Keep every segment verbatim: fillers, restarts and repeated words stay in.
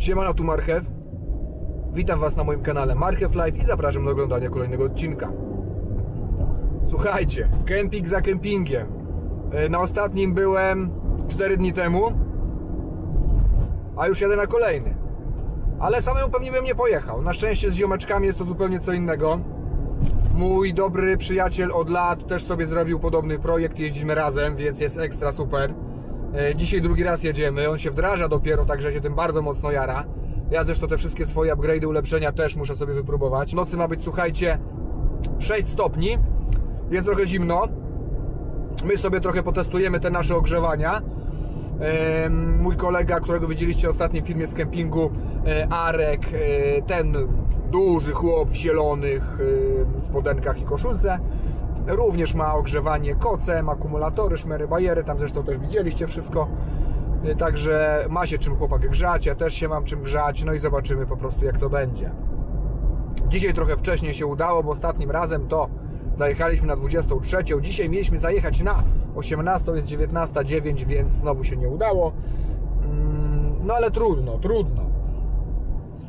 Siemano, tu Marchew. Witam Was na moim kanale Marchew Live i zapraszam do oglądania kolejnego odcinka. Słuchajcie, kemping za kempingiem. Na ostatnim byłem cztery dni temu, a już jadę na kolejny. Ale samemu pewnie bym nie pojechał. Na szczęście z ziomeczkami jest to zupełnie co innego. Mój dobry przyjaciel od lat też sobie zrobił podobny projekt, jeździmy razem, więc jest ekstra super. Dzisiaj drugi raz jedziemy, on się wdraża dopiero, także się tym bardzo mocno jara. Ja zresztą te wszystkie swoje upgrade'y, ulepszenia też muszę sobie wypróbować. W nocy ma być, słuchajcie, sześć stopni, jest trochę zimno. My sobie trochę potestujemy te nasze ogrzewania. Mój kolega, którego widzieliście w ostatnim filmie z kempingu, Arek, ten duży chłop w zielonych spodenkach i koszulce, również ma ogrzewanie kocem, akumulatory, szmery, bajery, tam zresztą też widzieliście wszystko. Także ma się czym chłopak grzać, ja też się mam czym grzać, no i zobaczymy po prostu, jak to będzie. Dzisiaj trochę wcześniej się udało, bo ostatnim razem to zajechaliśmy na dwudziestą trzecią. Dzisiaj mieliśmy zajechać na osiemnastą, jest dziewiętnasta zero dziewięć, więc znowu się nie udało. No ale trudno, trudno.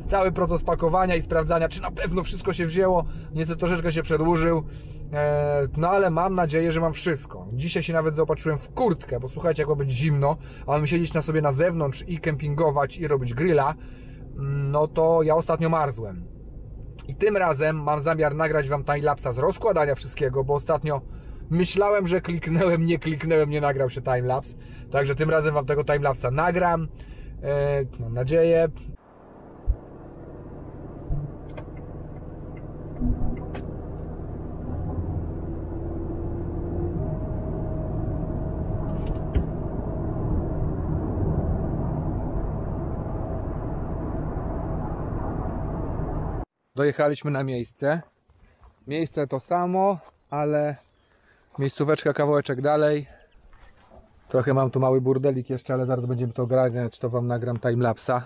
Cały proces pakowania i sprawdzania, czy na pewno wszystko się wzięło, niestety troszeczkę się przedłużył. No ale mam nadzieję, że mam wszystko. Dzisiaj się nawet zaopatrzyłem w kurtkę, bo słuchajcie, jak ma być zimno, a my siedzieć na sobie na zewnątrz i kempingować i robić grilla, no to ja ostatnio marzłem. I tym razem mam zamiar nagrać Wam timelapsa z rozkładania wszystkiego, bo ostatnio myślałem, że kliknęłem, nie kliknęłem, nie nagrał się timelapse. Także tym razem Wam tego timelapsa nagram, mam nadzieję. Dojechaliśmy na miejsce. Miejsce to samo, ale miejscóweczka kawałeczek dalej. Trochę mam tu mały burdelik jeszcze, ale zaraz będziemy to grać, to Wam nagram timelapsa.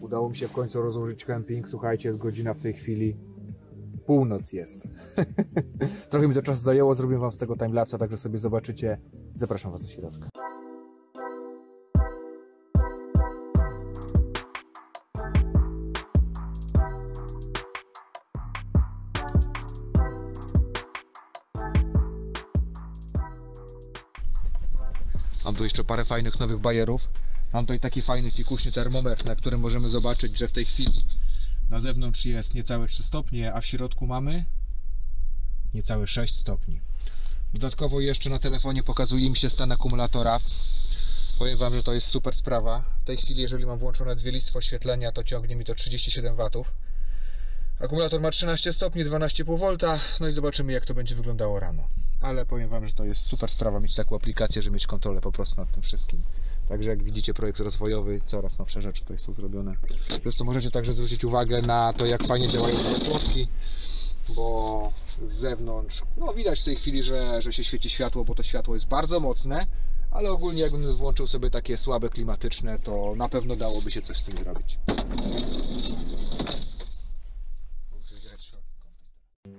Udało mi się w końcu rozłożyć kemping. Słuchajcie, jest godzina w tej chwili. Północ jest. Trochę mi to czasu zajęło. Zrobię Wam z tego timelapsa, także sobie zobaczycie. Zapraszam Was do środka. Mam tu jeszcze parę fajnych nowych bajerów. Mam tutaj taki fajny fikuśny termometr, na którym możemy zobaczyć, że w tej chwili na zewnątrz jest niecałe trzy stopnie, a w środku mamy niecałe sześć stopni. Dodatkowo jeszcze na telefonie pokazuje mi się stan akumulatora. Powiem Wam, że to jest super sprawa. W tej chwili, jeżeli mam włączone dwie listwy oświetlenia, to ciągnie mi to trzydzieści siedem watów. Akumulator ma trzynaście stopni, dwanaście i pół wolta. No i zobaczymy, jak to będzie wyglądało rano. Ale powiem Wam, że to jest super sprawa mieć taką aplikację, żeby mieć kontrolę po prostu nad tym wszystkim. Także jak widzicie, projekt rozwojowy, coraz nowsze rzeczy tutaj są zrobione. Zresztą możecie także zwrócić uwagę na to, jak fajnie działają te słodki. bo z zewnątrz, no widać w tej chwili, że, że się świeci światło, bo to światło jest bardzo mocne, ale ogólnie jakbym włączył sobie takie słabe klimatyczne, to na pewno dałoby się coś z tym zrobić.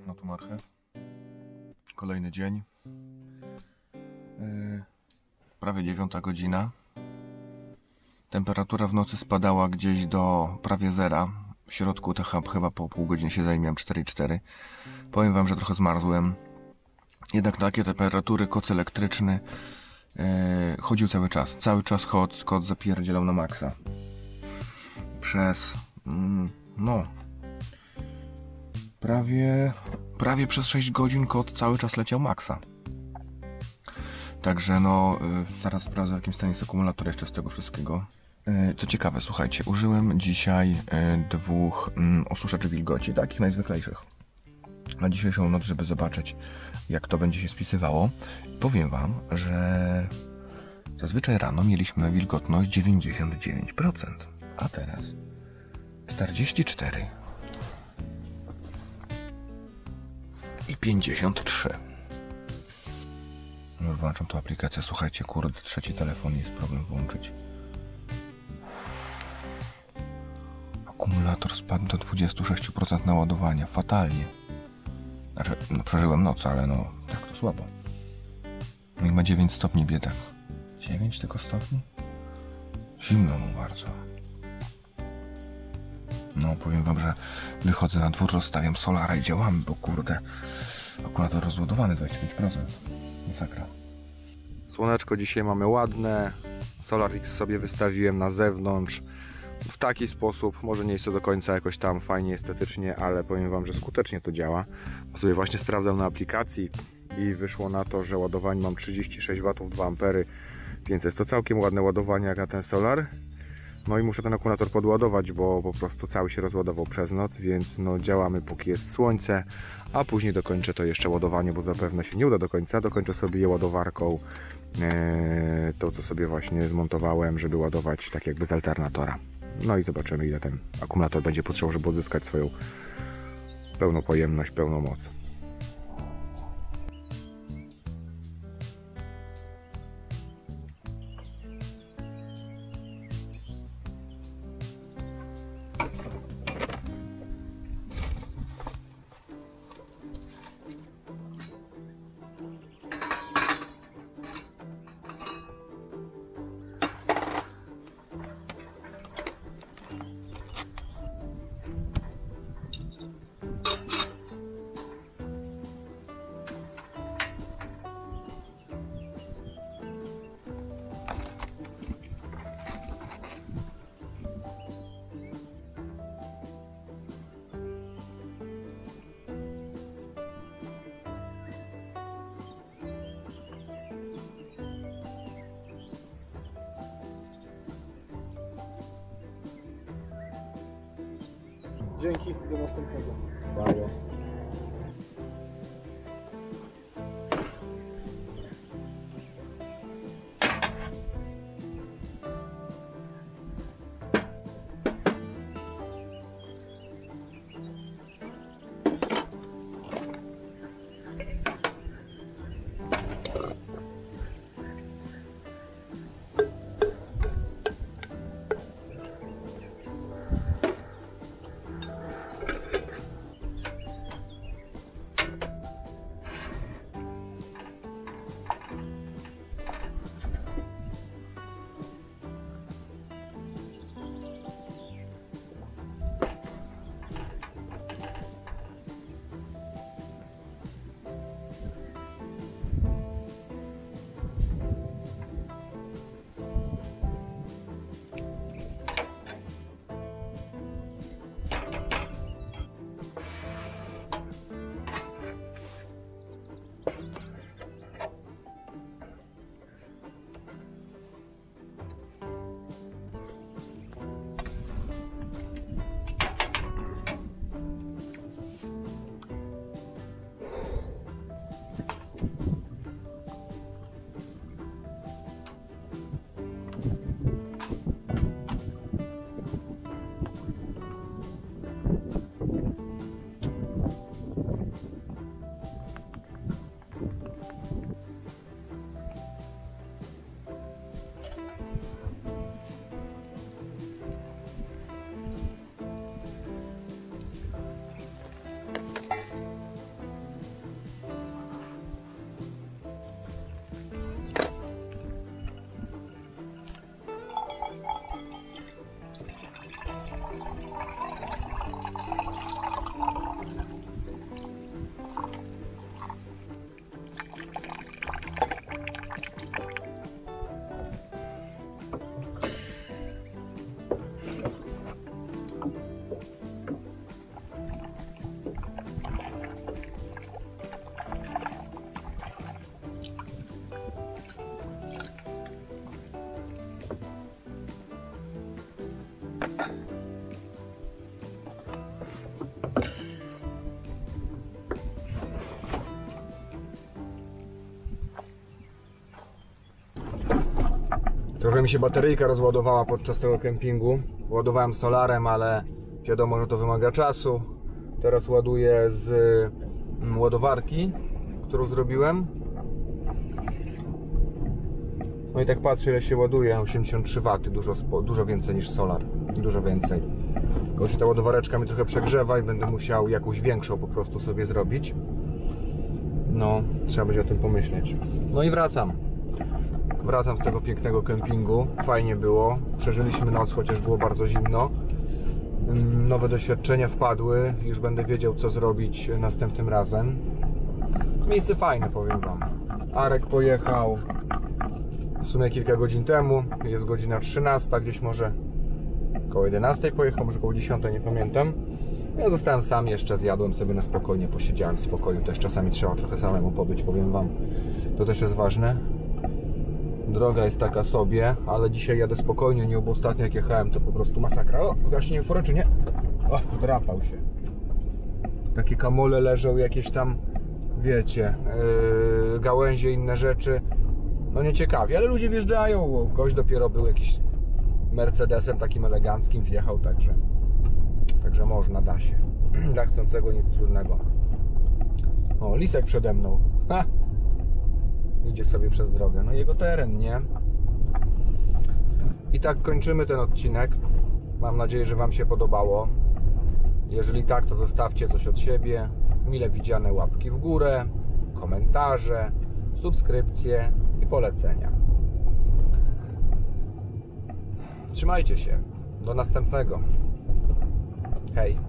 No tu marchę. Kolejny dzień. Yy, prawie dziewiąta godzina. Temperatura w nocy spadała gdzieś do prawie zera. W środku to chyba po pół godziny się zajmiałem, cztery i cztery. Powiem wam, że trochę zmarzłem. Jednak takie temperatury, koc elektryczny yy, chodził cały czas. Cały czas koc, koc zapierdzielał na maksa. Przez... Mm, no... Prawie, prawie przez sześć godzin kot cały czas leciał maksa. Także no, y, zaraz sprawdzę, w jakim stanie jest akumulator jeszcze z tego wszystkiego. Y, co ciekawe, słuchajcie, użyłem dzisiaj y, dwóch y, osuszaczy wilgoci, takich najzwyklejszych, na dzisiejszą noc, żeby zobaczyć, jak to będzie się spisywało. Powiem wam, że zazwyczaj rano mieliśmy wilgotność dziewięćdziesiąt dziewięć procent, a teraz czterdzieści cztery procent. I pięćdziesiąt trzy. No, włączam tą aplikację. Słuchajcie, kurde, trzeci telefon, jest problem włączyć. Akumulator spadł do dwudziestu sześciu procent naładowania. Fatalnie. Znaczy, no, przeżyłem noc, ale no, tak to słabo. Niech ma dziewięć stopni, biedak. dziewięć tylko stopni? Zimno mu bardzo. No, powiem wam, że wychodzę na dwór, rozstawiam solara i działamy, bo kurde, akumulator rozładowany dwadzieścia pięć procent. Masakra. Słoneczko dzisiaj mamy ładne. Solarix sobie wystawiłem na zewnątrz. W taki sposób, może nie jest to do końca jakoś tam fajnie, estetycznie, ale powiem wam, że skutecznie to działa. Bo sobie właśnie sprawdzam na aplikacji i wyszło na to, że ładowanie mam trzydzieści sześć watów, dwa ampery, więc jest to całkiem ładne ładowanie jak na ten solar. No i muszę ten akumulator podładować, bo po prostu cały się rozładował przez noc, więc no działamy, póki jest słońce, a później dokończę to jeszcze ładowanie, bo zapewne się nie uda do końca. Dokończę sobie je ładowarką, e, to co sobie właśnie zmontowałem, żeby ładować tak jakby z alternatora. No i zobaczymy, ile ten akumulator będzie potrzebował, żeby odzyskać swoją pełną pojemność, pełną moc. Dzięki, do następnego. Daję. Trochę mi się bateryjka rozładowała podczas tego kempingu. Ładowałem solarem, ale wiadomo, że to wymaga czasu. Teraz ładuję z ładowarki, którą zrobiłem. No i tak patrzę, ile się ładuje. osiemdziesiąt trzy watowe, dużo, dużo więcej niż solar. Dużo więcej. Tylko się ta ładowareczka mi trochę przegrzewa i będę musiał jakąś większą po prostu sobie zrobić. No, trzeba będzie o tym pomyśleć. No i wracam. Wracam z tego pięknego kempingu. Fajnie było. Przeżyliśmy noc, chociaż było bardzo zimno. Nowe doświadczenia wpadły. Już będę wiedział, co zrobić następnym razem. Miejsce fajne, powiem wam. Arek pojechał w sumie kilka godzin temu. Jest godzina trzynasta, gdzieś może koło jedenastej pojechał, może koło dziesiątej, nie pamiętam. Ja zostałem sam jeszcze, zjadłem sobie na spokojnie, posiedziałem w spokoju. Też czasami trzeba trochę samemu pobyć, powiem wam. To też jest ważne. Droga jest taka sobie, ale dzisiaj jadę spokojnie, nie, bo ostatnio jak jechałem, to po prostu masakra. O, zgaśniłem furę, czy nie? O, drapał się. Takie kamole leżą, jakieś tam, wiecie, yy, gałęzie, inne rzeczy. No nie ciekawie, ale ludzie wjeżdżają. Gość dopiero był jakiś Mercedesem takim eleganckim, wjechał, także także można, da się. Dla chcącego nic trudnego. O, lisek przede mną. Ha! Idzie sobie przez drogę. No jego teren, nie? I tak kończymy ten odcinek. Mam nadzieję, że wam się podobało. Jeżeli tak, to zostawcie coś od siebie. Mile widziane łapki w górę, komentarze, subskrypcje i polecenia. Trzymajcie się. Do następnego. Hej.